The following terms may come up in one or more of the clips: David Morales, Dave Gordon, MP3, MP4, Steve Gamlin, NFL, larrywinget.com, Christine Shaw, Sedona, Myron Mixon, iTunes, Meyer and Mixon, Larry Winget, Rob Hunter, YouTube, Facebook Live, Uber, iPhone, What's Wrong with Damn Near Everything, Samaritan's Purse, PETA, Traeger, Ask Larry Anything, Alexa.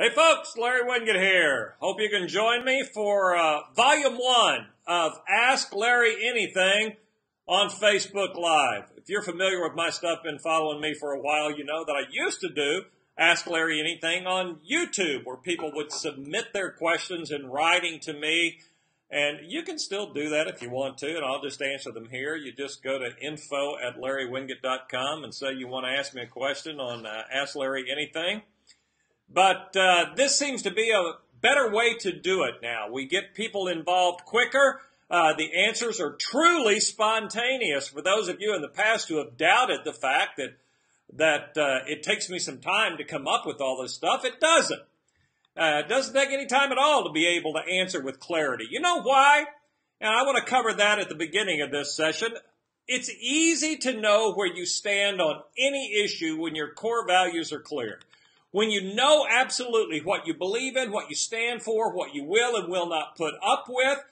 Hey folks, Larry Winget here. Hope you can join me for Volume 1 of Ask Larry Anything on Facebook Live. If you're familiar with my stuff, been following me for a while, you know that I used to do Ask Larry Anything on YouTube, where people would submit their questions in writing to me. And you can still do that if you want to, and I'll just answer them here. You just go to info@larrywinget.com and say you want to ask me a question on Ask Larry Anything. But this seems to be a better way to do it now. We get people involved quicker. The answers are truly spontaneous. For those of you in the past who have doubted the fact that it takes me some time to come up with all this stuff, it doesn't. It doesn't take any time at all to be able to answer with clarity. You know why? And I want to cover that at the beginning of this session. It's easy to know where you stand on any issue when your core values are clear. When you know absolutely what you believe in, what you stand for, what you will and will not put up with,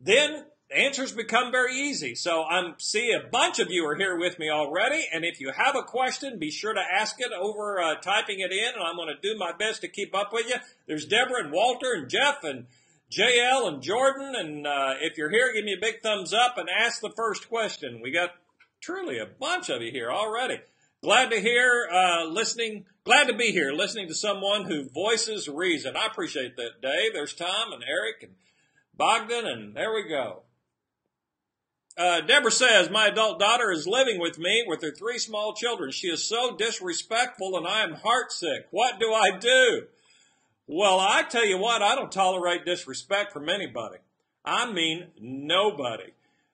then answers become very easy. So I see a bunch of you are here with me already, and if you have a question, be sure to ask it over typing it in, and I'm going to do my best to keep up with you. There's Deborah and Walter and Jeff and JL and Jordan, and if you're here, give me a big thumbs up and ask the first question. We got truly a bunch of you here already. Glad to be here, listening to someone who voices reason. I appreciate that, Dave. There's Tom and Eric and Bogdan, and there we go. Deborah says, my adult daughter is living with me with her 3 small children. She is so disrespectful, and I am heartsick. What do I do? Well, I tell you what, I don't tolerate disrespect from anybody. I mean nobody.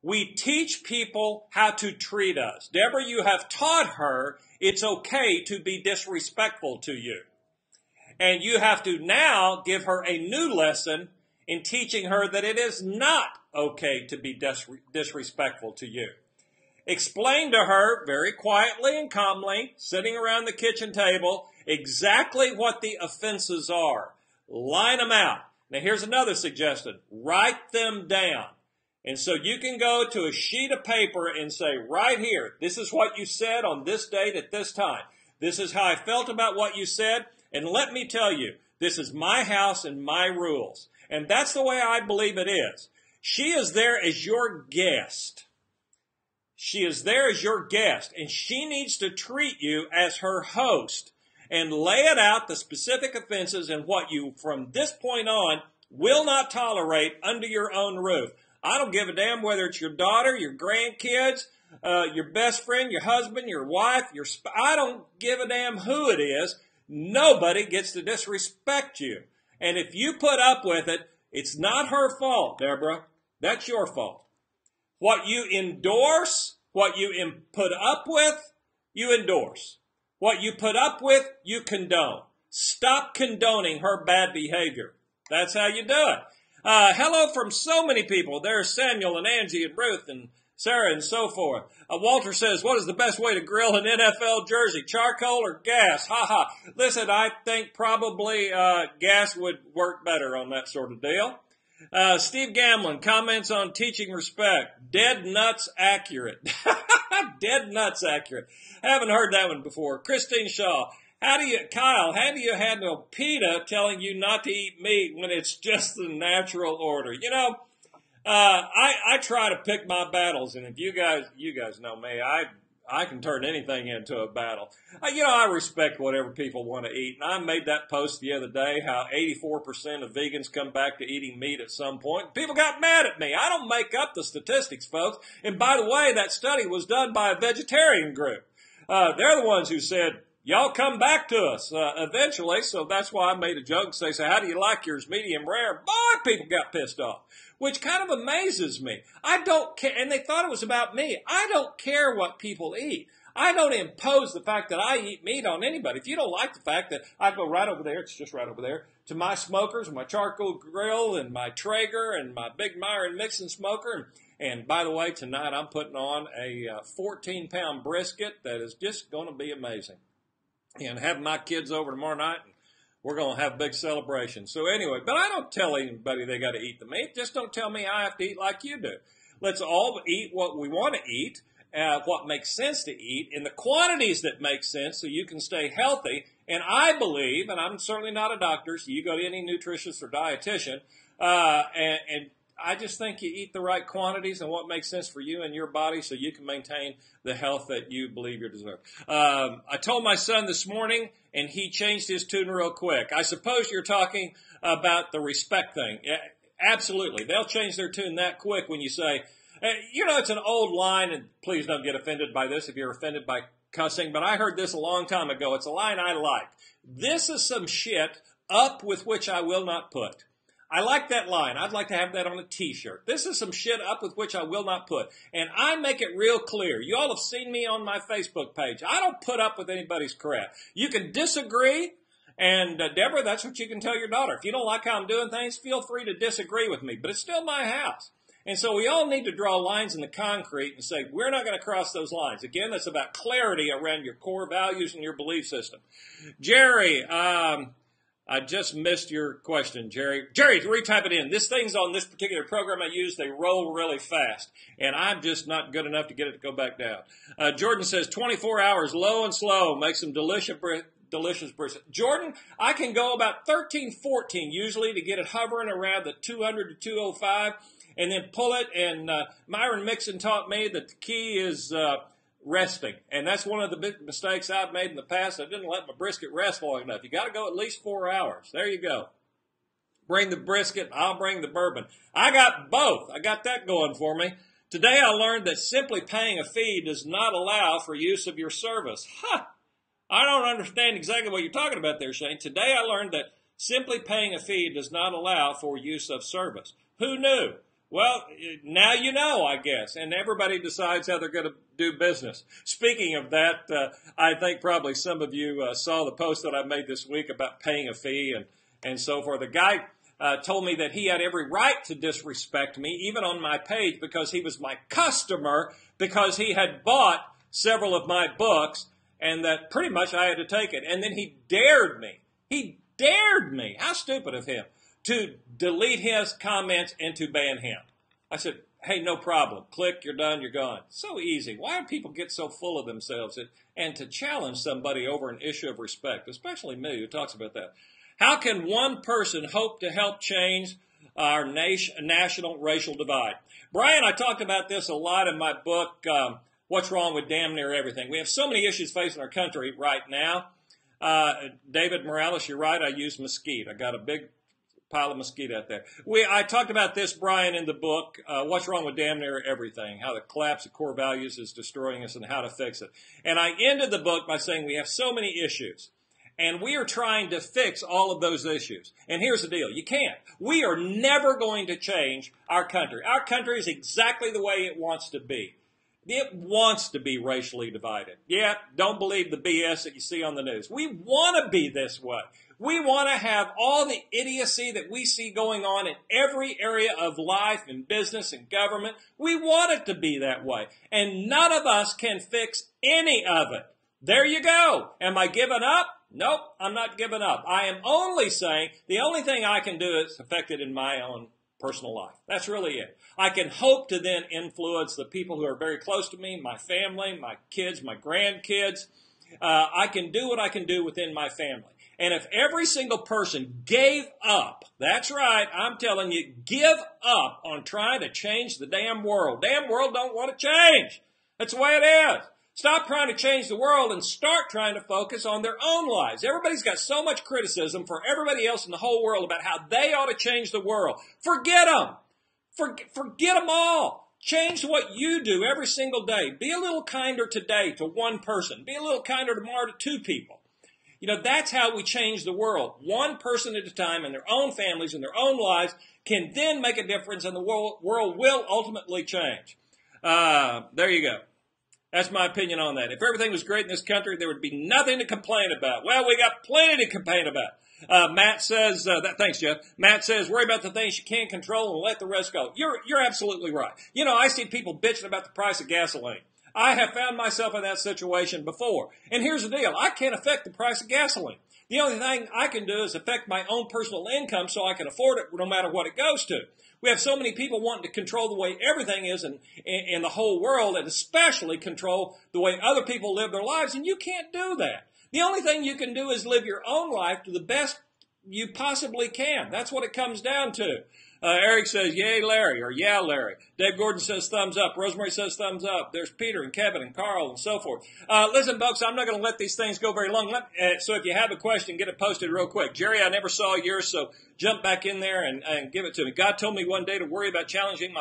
We teach people how to treat us. Deborah, you have taught her it's okay to be disrespectful to you. And you have to now give her a new lesson in teaching her that it is not okay to be disrespectful to you. Explain to her very quietly and calmly, sitting around the kitchen table, exactly what the offenses are. Line them out. Now here's another suggestion. Write them down. And so you can go to a sheet of paper and say, right here, this is what you said on this date at this time. This is how I felt about what you said. And let me tell you, this is my house and my rules. And that's the way I believe it is. She is there as your guest. She is there as your guest. And she needs to treat you as her host. And lay it out, the specific offenses and what you, from this point on, will not tolerate under your own roof. I don't give a damn whether it's your daughter, your grandkids, your best friend, your husband, your wife. I don't give a damn who it is. Nobody gets to disrespect you. And if you put up with it, it's not her fault, Deborah. That's your fault. What you endorse, what you put up with, you endorse. What you put up with, you condone. Stop condoning her bad behavior. That's how you do it. Hello from so many people. There's Samuel and Angie and Ruth and Sarah and so forth. Walter says, what is the best way to grill an NFL jersey, charcoal or gas? Ha ha. Listen, I think probably gas would work better on that sort of deal. Steve Gamlin comments on teaching respect. Dead nuts accurate. Dead nuts accurate. Haven't heard that one before. Christine Shaw. How do you handle PETA telling you not to eat meat when it's just the natural order? You know, I try to pick my battles, and if you guys know me, I can turn anything into a battle. You know, I respect whatever people want to eat, and I made that post the other day how 84% of vegans come back to eating meat at some point. People got mad at me. I don't make up the statistics, folks. And by the way, that study was done by a vegetarian group. They're the ones who said, y'all come back to us eventually, so that's why I made a joke. They say, how do you like yours, medium rare? Boy, people got pissed off, which kind of amazes me. I don't care, and they thought it was about me. I don't care what people eat. I don't impose the fact that I eat meat on anybody. If you don't like the fact that I go right over there, it's just right over there, to my smokers, my charcoal grill, and my Traeger, and my big Meyer and Mixon smoker, and by the way, tonight I'm putting on a 14-pound brisket that is just going to be amazing. And have my kids over tomorrow night, and we're going to have a big celebration. So anyway, but I don't tell anybody they got to eat the meat. Just don't tell me I have to eat like you do. Let's all eat what we want to eat, what makes sense to eat in the quantities that make sense so you can stay healthy. And I believe, and I'm certainly not a doctor, so you go to any nutritionist or dietitian, and I just think you eat the right quantities and what makes sense for you and your body so you can maintain the health that you believe you deserve. I told my son this morning, and he changed his tune real quick. I suppose you're talking about the respect thing. Yeah, absolutely. They'll change their tune that quick when you say, you know, it's an old line, and please don't get offended by this if you're offended by cussing, but I heard this a long time ago. It's a line I like. This is some shit up with which I will not put. I like that line. I'd like to have that on a T-shirt. This is some shit up with which I will not put. And I make it real clear. You all have seen me on my Facebook page. I don't put up with anybody's crap. You can disagree. And, Deborah, that's what you can tell your daughter. If you don't like how I'm doing things, feel free to disagree with me. But it's still my house. And so we all need to draw lines in the concrete and say, we're not going to cross those lines. Again, that's about clarity around your core values and your belief system. Jerry, I just missed your question, Jerry. Jerry, retype it in. This thing's on this particular program I use. They roll really fast, and I'm just not good enough to get it to go back down. Jordan says 24 hours, low and slow, make some delicious brisket. Jordan, I can go about 13, 14 usually to get it hovering around the 200 to 205. And then pull it, and Myron Mixon taught me that the key is resting. And that's one of the big mistakes I've made in the past. I didn't let my brisket rest long enough. You got to go at least 4 hours. There you go. Bring the brisket. I'll bring the bourbon. I got both. I got that going for me. Today I learned that simply paying a fee does not allow for use of your service. Huh. I don't understand exactly what you're talking about there, Shane. Today I learned that simply paying a fee does not allow for use of service. Who knew? Well, now you know, I guess, and everybody decides how they're going to do business. Speaking of that, I think probably some of you saw the post that I made this week about paying a fee and so forth. The guy told me that he had every right to disrespect me, even on my page, because he was my customer, because he had bought several of my books, and that pretty much I had to take it. And then he dared me. He dared me. How stupid of him to delete his comments and to ban him. I said, hey, no problem. Click, you're done, you're gone. So easy. Why do people get so full of themselves? And to challenge somebody over an issue of respect, especially me who talks about that. How can one person hope to help change our national racial divide? Brian, I talked about this a lot in my book, What's Wrong with Damn Near Everything. We have so many issues facing our country right now. David Morales, you're right, I use mesquite. I got a big pile of mesquite out there. I talked about this, Brian, in the book, What's Wrong with Damn Near Everything, how the collapse of core values is destroying us and how to fix it. And I ended the book by saying we have so many issues, and we are trying to fix all of those issues. And here's the deal. You can't. We are never going to change our country. Our country is exactly the way it wants to be. It wants to be racially divided. Yeah, don't believe the BS that you see on the news. We want to be this way. We want to have all the idiocy that we see going on in every area of life and business and government. We want it to be that way. And none of us can fix any of it. There you go. Am I giving up? Nope, I'm not giving up. I am only saying the only thing I can do is affect it in my own personal life. That's really it. I can hope to then influence the people who are very close to me, my family, my kids, my grandkids. I can do what I can do within my family. And if every single person gave up, that's right, I'm telling you, give up on trying to change the damn world. Damn world don't want to change. That's the way it is. Stop trying to change the world and start trying to focus on their own lives. Everybody's got so much criticism for everybody else in the whole world about how they ought to change the world. Forget them. Forget them all. Change what you do every single day. Be a little kinder today to one person. Be a little kinder tomorrow to two people. You know, that's how we change the world. One person at a time in their own families and their own lives can then make a difference, and the world will ultimately change. There you go. That's my opinion on that. If everything was great in this country, there would be nothing to complain about. Well, we got plenty to complain about. Matt says, thanks, Jeff. Matt says, worry about the things you can't control and let the rest go. You're absolutely right. You know, I see people bitching about the price of gasoline. I have found myself in that situation before. And here's the deal. I can't affect the price of gasoline. The only thing I can do is affect my own personal income so I can afford it no matter what it goes to. We have so many people wanting to control the way everything is in the whole world, and especially control the way other people live their lives, and you can't do that. The only thing you can do is live your own life to the best you possibly can. That's what it comes down to. Eric says, yay, Larry, or yeah, Larry. Dave Gordon says thumbs up. Rosemary says thumbs up. There's Peter and Kevin and Carl and so forth. Listen, folks, I'm not going to let these things go very long. So if you have a question, get it posted real quick. Jerry, I never saw yours, so jump back in there and give it to me. God told me one day to worry about changing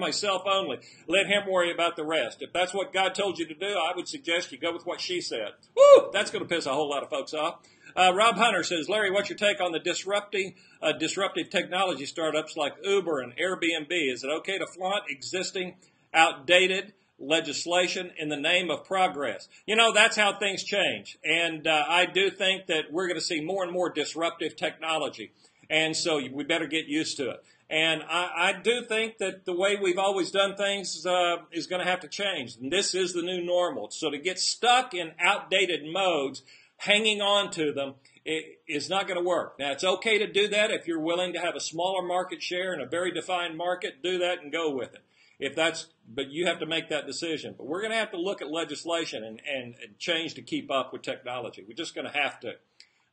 myself only. Let him worry about the rest. If that's what God told you to do, I would suggest you go with what she said. Woo! That's going to piss a whole lot of folks off. Rob Hunter says, Larry, what's your take on the disruptive technology startups like Uber and Airbnb? Is it okay to flaunt existing, outdated legislation in the name of progress? You know, that's how things change. And I do think that we're going to see more and more disruptive technology. And so we better get used to it. And I do think that the way we've always done things is going to have to change. And this is the new normal. So to get stuck in outdated modes, hanging on to them, is not going to work. Now, it's okay to do that if you're willing to have a smaller market share in a very defined market. Do that and go with it. But you have to make that decision. But we're going to have to look at legislation and change to keep up with technology. We're just going to have to.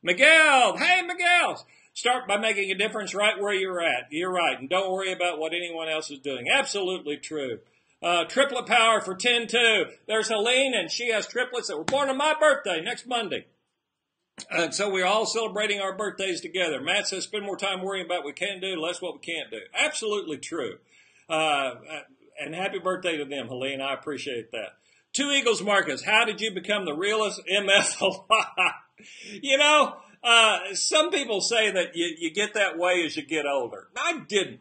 Miguel, hey, Miguel, start by making a difference right where you're at. You're right, and don't worry about what anyone else is doing. Absolutely true. Triplet power for 10-2. There's Helene, and she has triplets that were born on my birthday next Monday. And so we're all celebrating our birthdays together. Matt says, spend more time worrying about what we can do, less what we can't do. Absolutely true. And happy birthday to them, Helene. I appreciate that. Two Eagles Marcus, how did you become the realest MF alive? You know, some people say that you get that way as you get older. I didn't.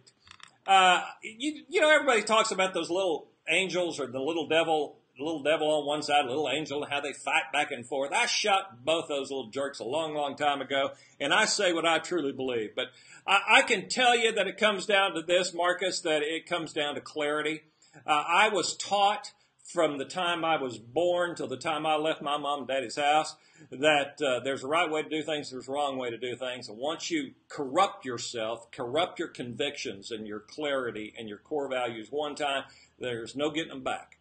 You know, everybody talks about those little angels or the little devil on one side, little angel, and how they fight back and forth. I shot both those little jerks a long, long time ago, and I say what I truly believe. But I can tell you that it comes down to this, Marcus, that it comes down to clarity. I was taught from the time I was born till the time I left my mom and daddy's house that there's a right way to do things, there's a wrong way to do things. And once you corrupt yourself, corrupt your convictions and your clarity and your core values one time, there's no getting them back.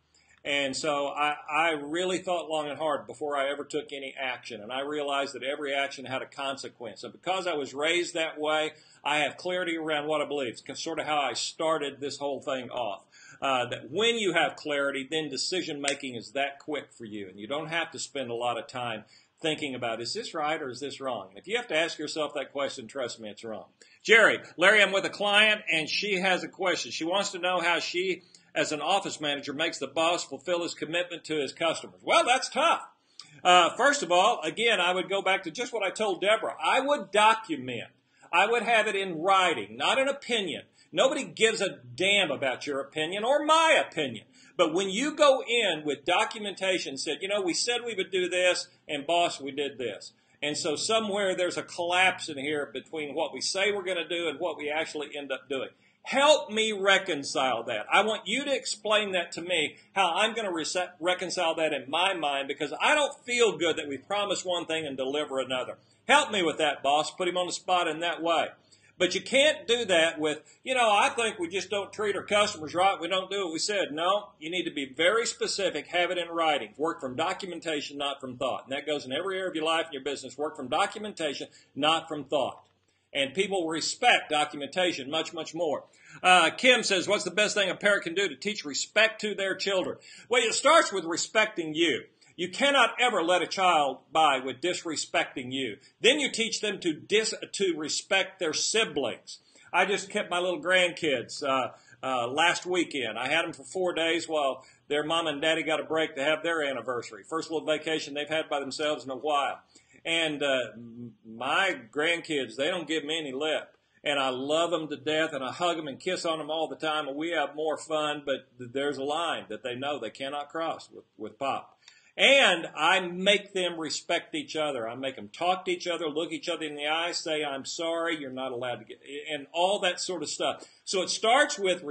And so I really thought long and hard before I ever took any action. And I realized that every action had a consequence. And because I was raised that way, I have clarity around what I believe. It's sort of how I started this whole thing off. That when you have clarity, then decision-making is that quick for you. And you don't have to spend a lot of time thinking about, is this right or is this wrong? And if you have to ask yourself that question, trust me, it's wrong. Jerry, Larry, I'm with a client, and she has a question. She wants to know how she, as an office manager, makes the boss fulfill his commitment to his customers. Well, that's tough. First of all, again, I would go back to just what I told Deborah. I would document. I would have it in writing, not an opinion. Nobody gives a damn about your opinion or my opinion. But when you go in with documentation, said, you know, we said we would do this, and boss, we did this. And so somewhere there's a collapse in here between what we say we're going to do and what we actually end up doing. Help me reconcile that. I want you to explain that to me, how I'm going to reconcile that in my mind, because I don't feel good that we promise one thing and deliver another. Help me with that, boss. Put him on the spot in that way. But you can't do that with, you know, I think we just don't treat our customers right. We don't do what we said. No, you need to be very specific. Have it in writing. Work from documentation, not from thought. And that goes in every area of your life and your business. Work from documentation, not from thought. And people respect documentation much, much more. Kim says, what's the best thing a parent can do to teach respect to their children? Well, it starts with respecting you. You cannot ever let a child by with disrespecting you. Then you teach them to respect their siblings. I just kept my little grandkids last weekend. I had them for 4 days while their mom and daddy got a break to have their anniversary. First little vacation they've had by themselves in a while. And my grandkids, they don't give me any lip. And I love them to death, and I hug them and kiss on them all the time, and we have more fun, but there's a line that they know they cannot cross with Pop. And I make them respect each other. I make them talk to each other, look each other in the eye, say, I'm sorry, you're not allowed to get, and all that sort of stuff. So it starts with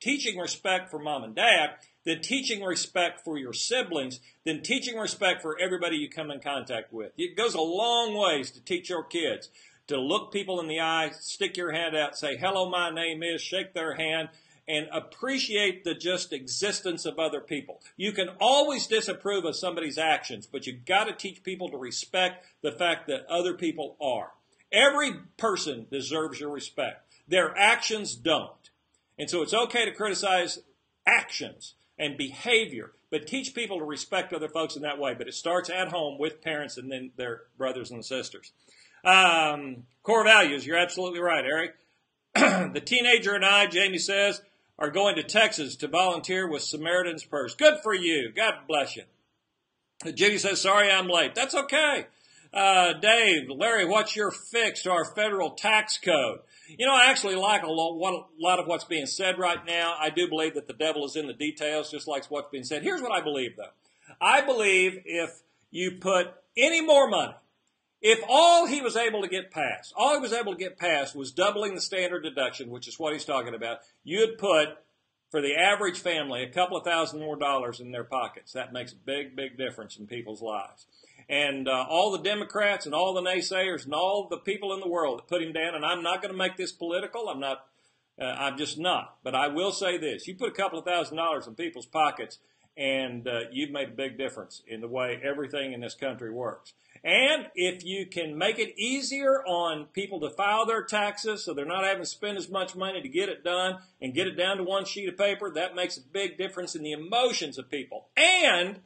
teaching respect for mom and dad. than teaching respect for your siblings, than teaching respect for everybody you come in contact with. It goes a long ways to teach your kids to look people in the eye, stick your hand out, say, hello, my name is, shake their hand, and appreciate the just existence of other people. You can always disapprove of somebody's actions, but you've got to teach people to respect the fact that other people are. Every person deserves your respect. Their actions don't. And so it's okay to criticize actions and behavior, but teach people to respect other folks in that way. But it starts at home with parents and then their brothers and sisters. Core values, you're absolutely right, Eric. The teenager and I, Jamie says, are going to Texas to volunteer with Samaritan's Purse. Good for you. God bless you. Jenny says, sorry I'm late. That's okay. Dave, Larry, what's your fix to our federal tax code? You know, I actually like a lot of what's being said right now. I do believe that the devil is in the details, just like what's being said. Here's what I believe, though. I believe if you put any more money, if all he was able to get passed, all he was able to get passed was doubling the standard deduction, which is what he's talking about, you'd put, for the average family, a couple of thousand more dollars in their pockets. That makes a big, big difference in people's lives. And all the Democrats and all the naysayers and all the people in the world that put him down, and I'm not going to make this political, I'm just not. But I will say this, you put a couple of $1,000s in people's pockets, and you've made a big difference in the way everything in this country works. And if you can make it easier on people to file their taxes so they're not having to spend as much money to get it done and get it down to one sheet of paper, that makes a big difference in the emotions of people. And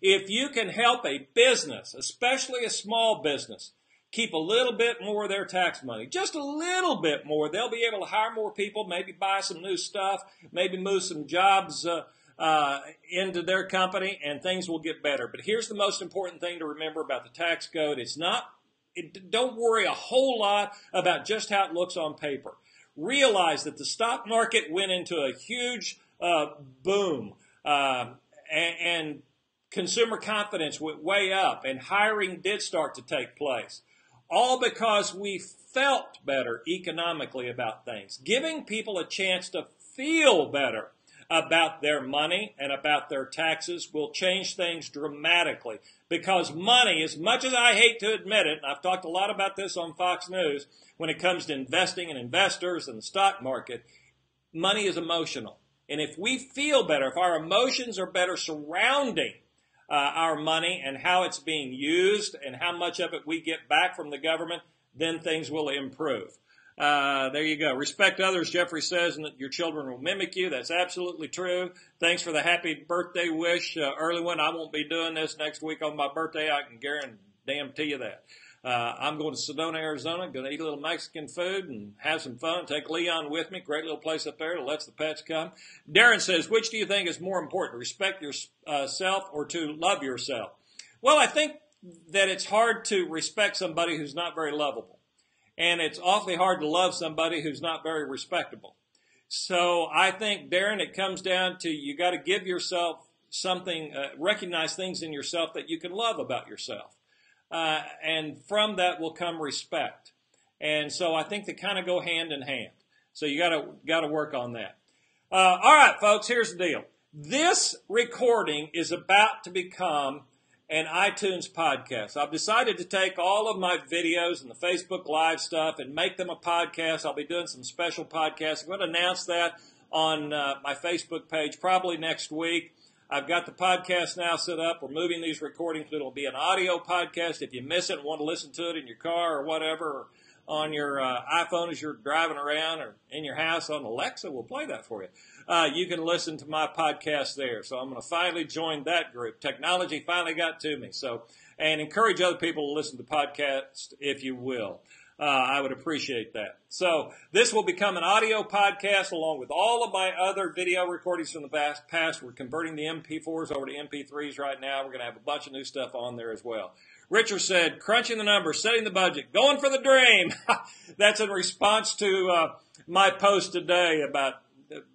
if you can help a business, especially a small business, keep a little bit more of their tax money, just a little bit more, they'll be able to hire more people, maybe buy some new stuff, maybe move some jobs into their company, and things will get better. But here's the most important thing to remember about the tax code. Don't worry a whole lot about just how it looks on paper. Realize that the stock market went into a huge boom, and consumer confidence went way up, and hiring did start to take place, all because we felt better economically about things. Giving people a chance to feel better about their money and about their taxes will change things dramatically, because money, as much as I hate to admit it, and I've talked a lot about this on Fox News when it comes to investing and investors and the stock market, money is emotional. And if we feel better, if our emotions are better surrounding our money and how it's being used and how much of it we get back from the government, then things will improve. There you go. Respect others, Jeffrey says, and your children will mimic you. That's absolutely true. Thanks for the happy birthday wish, early one. I won't be doing this next week on my birthday. I can guarantee you that. I'm going to Sedona, Arizona, going to eat a little Mexican food and have some fun. Take Leon with me. Great little place up there that lets the pets come. Darren says, which do you think is more important, respect yourself or to love yourself? Well, I think that it's hard to respect somebody who's not very lovable. And it's awfully hard to love somebody who's not very respectable. So I think, Darren, it comes down to you got to give yourself something, recognize things in yourself that you can love about yourself. And from that will come respect. And so I think they kind of go hand in hand. So you got to work on that. All right, folks, here's the deal. This recording is about to become an iTunes podcast. I've decided to take all of my videos and the Facebook Live stuff and make them a podcast. I'll be doing some special podcasts. I'm going to announce that on my Facebook page probably next week. I've got the podcast now set up. We're moving these recordings. It'll be an audio podcast. If you miss it and want to listen to it in your car or whatever, or on your iPhone as you're driving around, or in your house on Alexa, we'll play that for you. You can listen to my podcast there. So I'm going to finally join that group. Technology finally got to me. So, and encourage other people to listen to podcasts if you will. I would appreciate that. So this will become an audio podcast along with all of my other video recordings from the past. We're converting the MP4s over to MP3s right now. We're going to have a bunch of new stuff on there as well. Richard said, crunching the numbers, setting the budget, going for the dream. That's in response to my post today about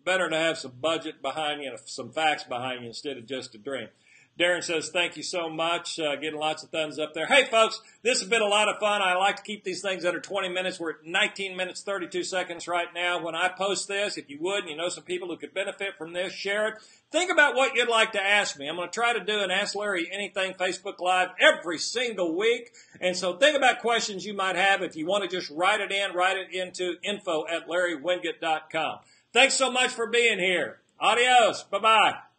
better to have some budget behind you and some facts behind you instead of just a dream. Darren says, thank you so much. Getting lots of thumbs up there. Hey, folks, this has been a lot of fun. I like to keep these things under 20 minutes. We're at 19 minutes, 32 seconds right now. When I post this, if you would, and you know some people who could benefit from this, share it. Think about what you'd like to ask me. I'm going to try to do an Ask Larry Anything Facebook Live every single week. And so think about questions you might have. If you want to just write it into info@larrywinget.com. Thanks so much for being here. Adios. Bye-bye.